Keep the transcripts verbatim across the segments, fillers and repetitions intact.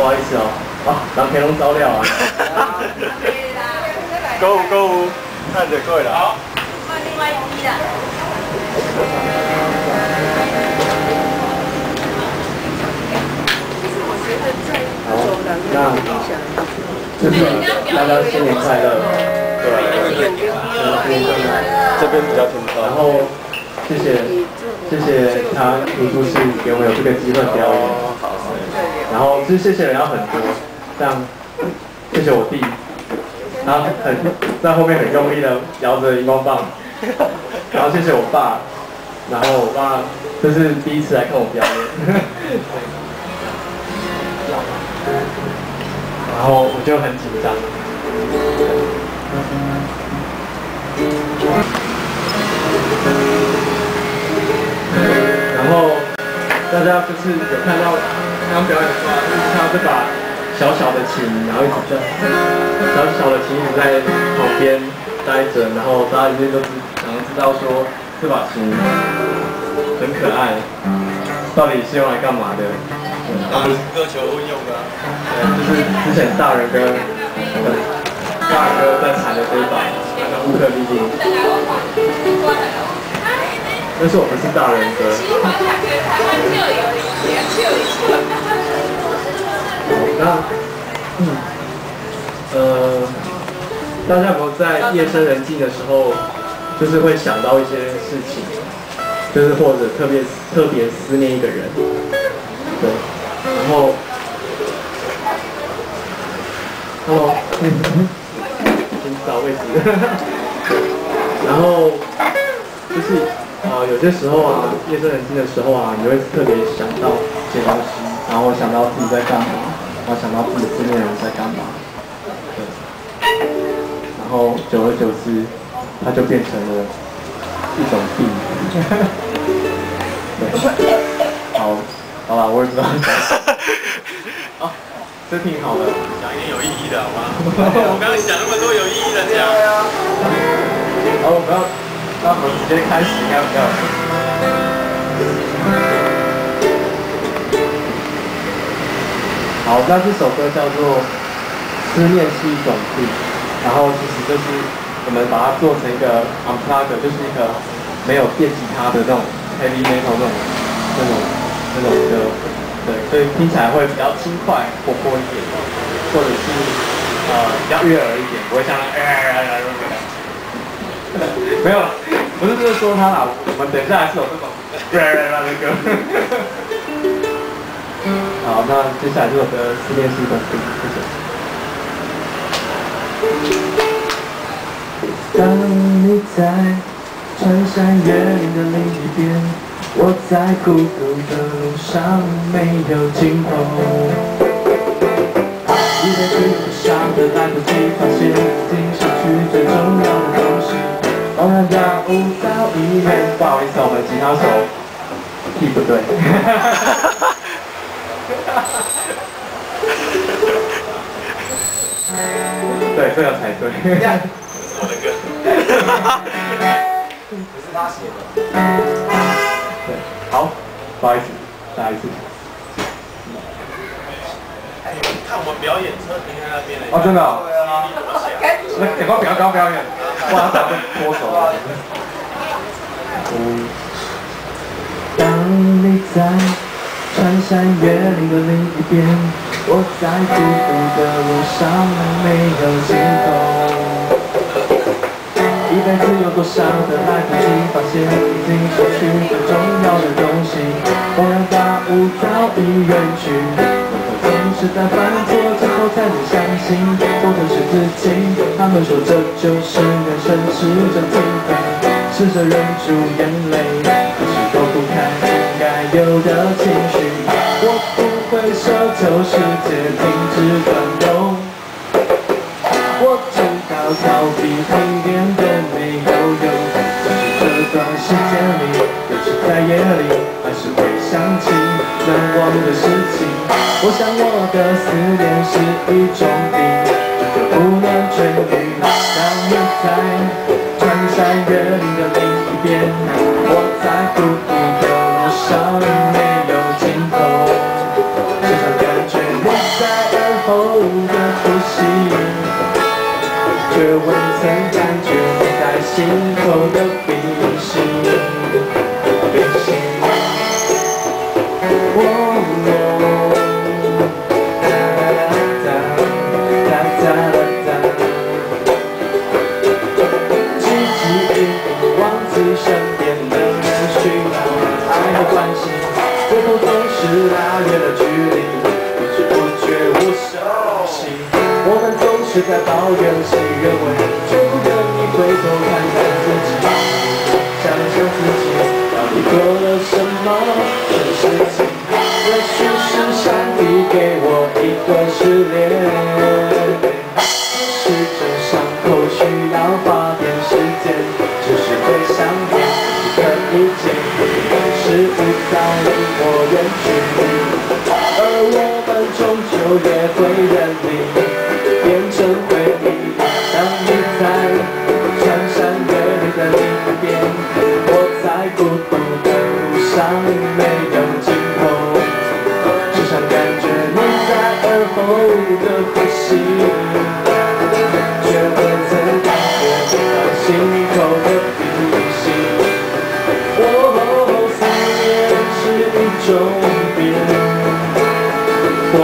不好意思哦，啊，人客拢走了啊。购物购物，看着贵了。好，换另外一批了。 那就是大家新年快乐，对对对，这边比较轻松。然后谢谢谢谢他民族系给我们有这个机会表演，然后其实谢谢人要很多，像谢谢我弟，他很在后面很用力的摇着荧光棒，然后谢谢我爸，然后我爸这是第一次来看我表演。然后我就很紧张。然后大家就是有看到刚表演的话，就是看到这把小小的琴，然后一直在小小的琴一直在旁边待着，然后大家一定都知，然后知道说这把琴很可爱，到底是用来干嘛的？ 当然是歌球会用的、啊，就是之前大人哥，大人哥在弹的这一把那个乌克丽丽，但是我们是大人哥。那嗯，呃，大家有没有在夜深人静的时候，就是会想到一些事情，就是或者特别特别思念一个人，对。 然后，然后，先找位置。然后就是啊、呃，有些时候啊，夜深人静的时候啊，你会特别想到一些东西，然后想到自己在干嘛，然后想到自己身边的人在干嘛，对。然后久而久之，它就变成了一种病。对，好。 好啦，我也不知道。啊，这挺好的，讲一点有意义的好吗？我刚刚想那么多有意义的讲。好，我们要，那我们直接开始，应该比较。好，那这首歌叫做《思念是一种病》，然后其实就是我们把它做成一个 unplugged， 就是一个没有电吉他的那种 heavy metal 那种那种。 这种歌，对，所以听起来会比较轻快、活泼一点，或者是呃比较悦耳一点，不会像哎哎哎哎没有，不是就是说他啦，我们等一下还是有这种哎哎哎的歌。好，那接下来这首歌《思念是一种病》，谢谢。当你在穿山越岭的另一边。 我在孤独的路上没有尽头，一边去路上的来不及发现，已经失去最重要的东西。偶然感悟到一面，不好意思，我们吉他手屁不对。对，这个才对。这是我的歌，不是他写的。 好，不好意思，再一次。哎，看我们表演车停在那边嘞。哦，真的。对啊。那赶快表演，表演。哇，咱们脱手了。嗯。当你在穿山越岭的另一边，我在孤独的路上没有尽头。 一辈子有多少的来不及发现，已经失去最重要的东西。偶然大悟早已远去，总是在犯错之后才能相信，做的是自己。他们说这就是人生，试着平凡，试着忍住眼泪，可是躲不开应该有的情绪。我不会奢求世界停止转动，我知道逃避一点都。 时间里，有时在夜里，还是会想起难忘的事情。我想我的思念是一种病，久久不能痊愈。当你在穿山越岭的另一边，我在孤独的路上没有尽头，时常感觉你在。厚的呼吸，这温存感觉在心口的鼻息。鼻息，哦哦，哒哒哒哒哒哒哒，积极一点，忘记身边的人需要爱和关心，最后总是拉远了距离。 我们总是在抱怨事与愿违，却不愿意回头看看自己，想想自己到底做了什么蠢事情。也许是上帝给我一段失恋，是这伤口需要花点时间，只是对上天一个意见，是不早离我远去，而我们终究也会远离。 变成回忆。当你在穿山越岭的另一边，我在孤独的路上没有尽头，只想感觉你在耳后的呼吸，却未曾感觉到心口的呼吸。哦，思念是一种病。哦。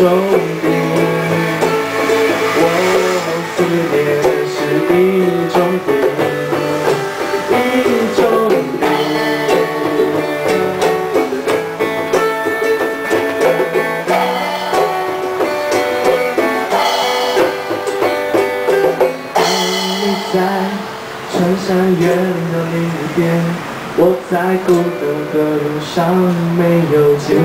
重病，我思念是一种病，一种病。当你在穿山越岭的另一边，我在孤独的路上没有尽头。